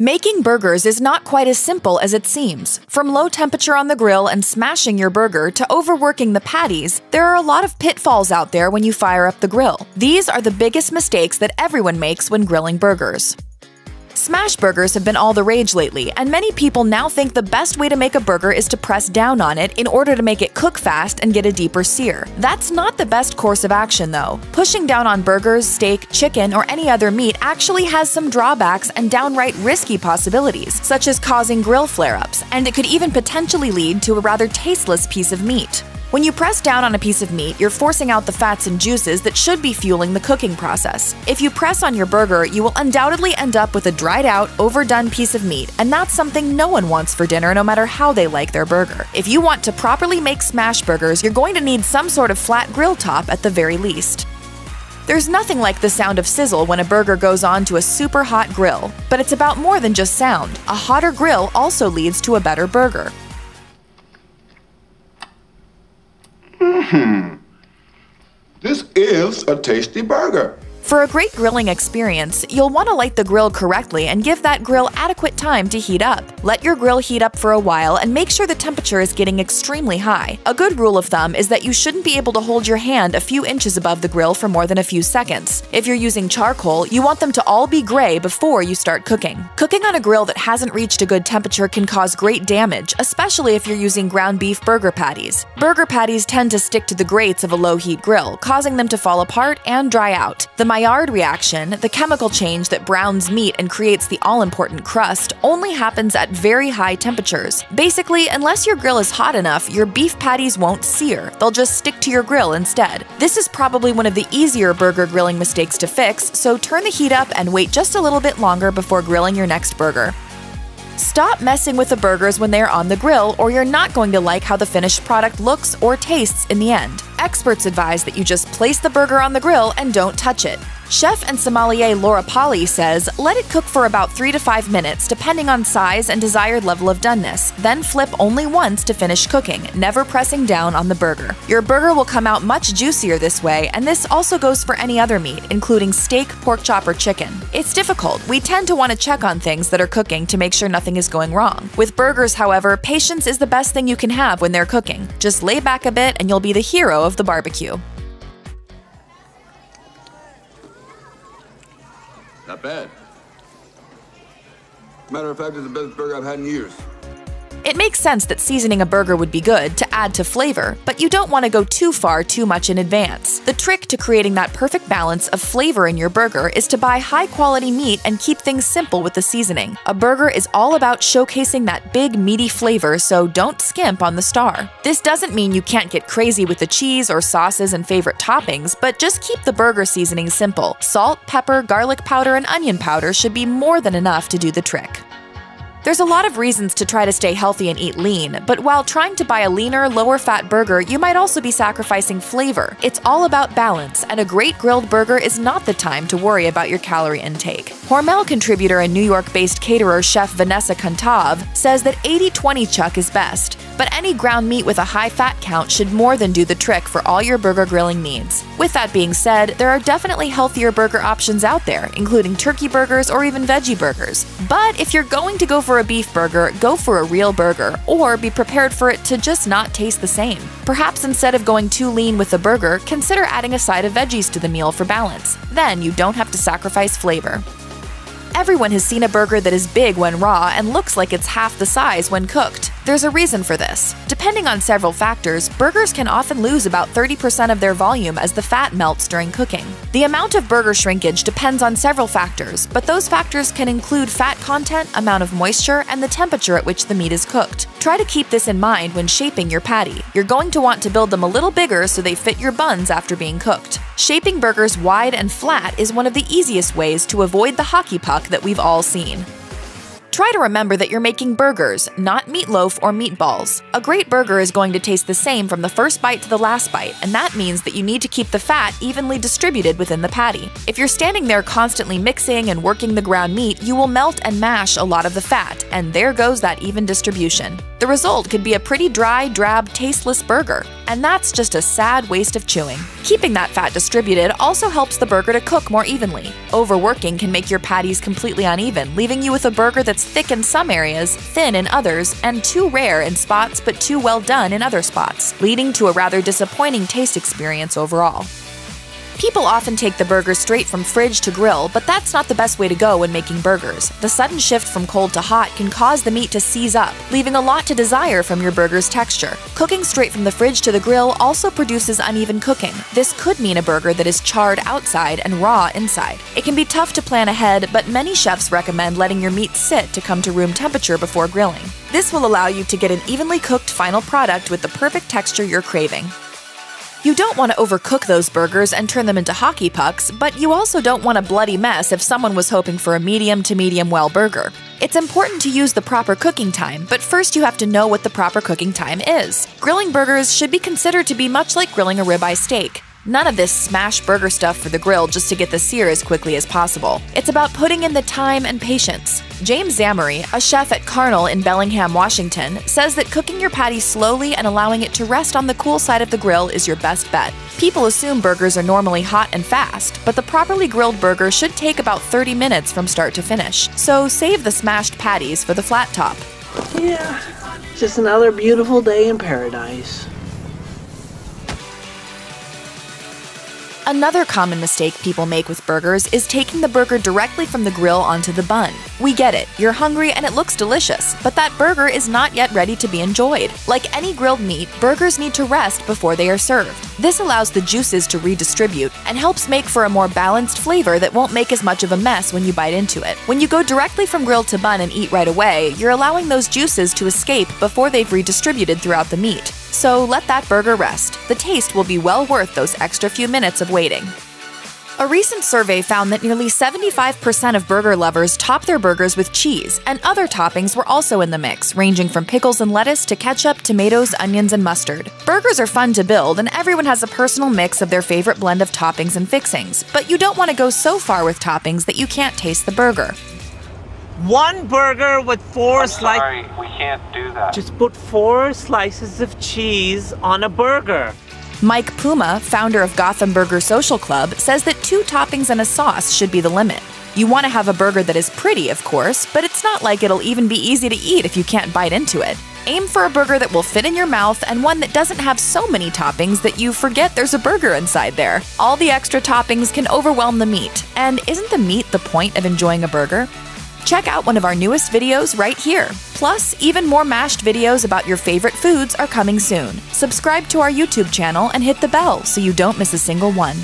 Making burgers is not quite as simple as it seems. From low temperature on the grill and smashing your burger to overworking the patties, there are a lot of pitfalls out there when you fire up the grill. These are the biggest mistakes that everyone makes when grilling burgers. Smash burgers have been all the rage lately, and many people now think the best way to make a burger is to press down on it in order to make it cook fast and get a deeper sear. That's not the best course of action, though. Pushing down on burgers, steak, chicken, or any other meat actually has some drawbacks and downright risky possibilities, such as causing grill flare-ups, and it could even potentially lead to a rather tasteless piece of meat. When you press down on a piece of meat, you're forcing out the fats and juices that should be fueling the cooking process. If you press on your burger, you will undoubtedly end up with a dried-out, overdone piece of meat, and that's something no one wants for dinner no matter how they like their burger. If you want to properly make smash burgers, you're going to need some sort of flat grill top at the very least. There's nothing like the sound of sizzle when a burger goes on to a super hot grill, but it's about more than just sound. A hotter grill also leads to a better burger. This is a tasty burger. For a great grilling experience, you'll want to light the grill correctly and give that grill adequate time to heat up. Let your grill heat up for a while and make sure the temperature is getting extremely high. A good rule of thumb is that you shouldn't be able to hold your hand a few inches above the grill for more than a few seconds. If you're using charcoal, you want them to all be gray before you start cooking. Cooking on a grill that hasn't reached a good temperature can cause great damage, especially if you're using ground beef burger patties. Burger patties tend to stick to the grates of a low-heat grill, causing them to fall apart and dry out. The Maillard reaction, the chemical change that browns meat and creates the all-important crust, only happens at very high temperatures. Basically, unless your grill is hot enough, your beef patties won't sear. They'll just stick to your grill instead. This is probably one of the easier burger grilling mistakes to fix, so turn the heat up and wait just a little bit longer before grilling your next burger. Stop messing with the burgers when they're on the grill, or you're not going to like how the finished product looks or tastes in the end. Experts advise that you just place the burger on the grill and don't touch it. Chef and sommelier Laura Polly says, let it cook for about 3 to 5 minutes, depending on size and desired level of doneness, then flip only once to finish cooking, never pressing down on the burger. Your burger will come out much juicier this way, and this also goes for any other meat, including steak, pork chop, or chicken. It's difficult. We tend to want to check on things that are cooking to make sure nothing is going wrong. With burgers, however, patience is the best thing you can have when they're cooking. Just lay back a bit and you'll be the hero of the barbecue. Not bad. Matter of fact, it's the best burger I've had in years. It makes sense that seasoning a burger would be good to add to flavor, but you don't want to go too far too much in advance. The trick to creating that perfect balance of flavor in your burger is to buy high-quality meat and keep things simple with the seasoning. A burger is all about showcasing that big, meaty flavor, so don't skimp on the star. This doesn't mean you can't get crazy with the cheese or sauces and favorite toppings, but just keep the burger seasoning simple. Salt, pepper, garlic powder, and onion powder should be more than enough to do the trick. There's a lot of reasons to try to stay healthy and eat lean, but while trying to buy a leaner, lower-fat burger, you might also be sacrificing flavor. It's all about balance, and a great grilled burger is not the time to worry about your calorie intake. Hormel contributor and New York-based caterer Chef Vanessa Kontave says that 80-20 chuck is best, but any ground meat with a high fat count should more than do the trick for all your burger grilling needs. With that being said, there are definitely healthier burger options out there, including turkey burgers or even veggie burgers. But if you're going to go for a beef burger, go for a real burger, or be prepared for it to just not taste the same. Perhaps instead of going too lean with the burger, consider adding a side of veggies to the meal for balance. Then you don't have to sacrifice flavor. Everyone has seen a burger that is big when raw and looks like it's half the size when cooked. There's a reason for this. Depending on several factors, burgers can often lose about 30% of their volume as the fat melts during cooking. The amount of burger shrinkage depends on several factors, but those factors can include fat content, amount of moisture, and the temperature at which the meat is cooked. Try to keep this in mind when shaping your patty. You're going to want to build them a little bigger so they fit your buns after being cooked. Shaping burgers wide and flat is one of the easiest ways to avoid the hockey puck that we've all seen. Try to remember that you're making burgers, not meatloaf or meatballs. A great burger is going to taste the same from the first bite to the last bite, and that means that you need to keep the fat evenly distributed within the patty. If you're standing there constantly mixing and working the ground meat, you will melt and mash a lot of the fat. and there goes that even distribution. The result could be a pretty dry, drab, tasteless burger, and that's just a sad waste of chewing. Keeping that fat distributed also helps the burger to cook more evenly. Overworking can make your patties completely uneven, leaving you with a burger that's thick in some areas, thin in others, and too rare in spots but too well done in other spots, leading to a rather disappointing taste experience overall. People often take the burger straight from fridge to grill, but that's not the best way to go when making burgers. The sudden shift from cold to hot can cause the meat to seize up, leaving a lot to desire from your burger's texture. Cooking straight from the fridge to the grill also produces uneven cooking. This could mean a burger that is charred outside and raw inside. It can be tough to plan ahead, but many chefs recommend letting your meat sit to come to room temperature before grilling. This will allow you to get an evenly cooked final product with the perfect texture you're craving. You don't want to overcook those burgers and turn them into hockey pucks, but you also don't want a bloody mess if someone was hoping for a medium to medium well burger. It's important to use the proper cooking time, but first you have to know what the proper cooking time is. Grilling burgers should be considered to be much like grilling a ribeye steak. None of this smash burger stuff for the grill just to get the sear as quickly as possible. It's about putting in the time and patience. James Zamory, a chef at Carnal in Bellingham, Washington, says that cooking your patty slowly and allowing it to rest on the cool side of the grill is your best bet. People assume burgers are normally hot and fast, but the properly grilled burger should take about 30 minutes from start to finish. So save the smashed patties for the flat top. Yeah, just another beautiful day in paradise. Another common mistake people make with burgers is taking the burger directly from the grill onto the bun. We get it, you're hungry and it looks delicious, but that burger is not yet ready to be enjoyed. Like any grilled meat, burgers need to rest before they are served. This allows the juices to redistribute and helps make for a more balanced flavor that won't make as much of a mess when you bite into it. When you go directly from grill to bun and eat right away, you're allowing those juices to escape before they've redistributed throughout the meat. So let that burger rest. The taste will be well worth those extra few minutes of waiting. A recent survey found that nearly 75% of burger lovers top their burgers with cheese, and other toppings were also in the mix, ranging from pickles and lettuce to ketchup, tomatoes, onions, and mustard. Burgers are fun to build, and everyone has a personal mix of their favorite blend of toppings and fixings, but you don't want to go so far with toppings that you can't taste the burger. One burger with four slices. Sorry, we can't do that. Just put 4 slices of cheese on a burger. Mike Puma, founder of Gotham Burger Social Club, says that 2 toppings and a sauce should be the limit. You want to have a burger that is pretty, of course, but it's not like it'll even be easy to eat if you can't bite into it. Aim for a burger that will fit in your mouth and one that doesn't have so many toppings that you forget there's a burger inside there. All the extra toppings can overwhelm the meat. And isn't the meat the point of enjoying a burger? Check out one of our newest videos right here! Plus, even more Mashed videos about your favorite foods are coming soon. Subscribe to our YouTube channel and hit the bell so you don't miss a single one.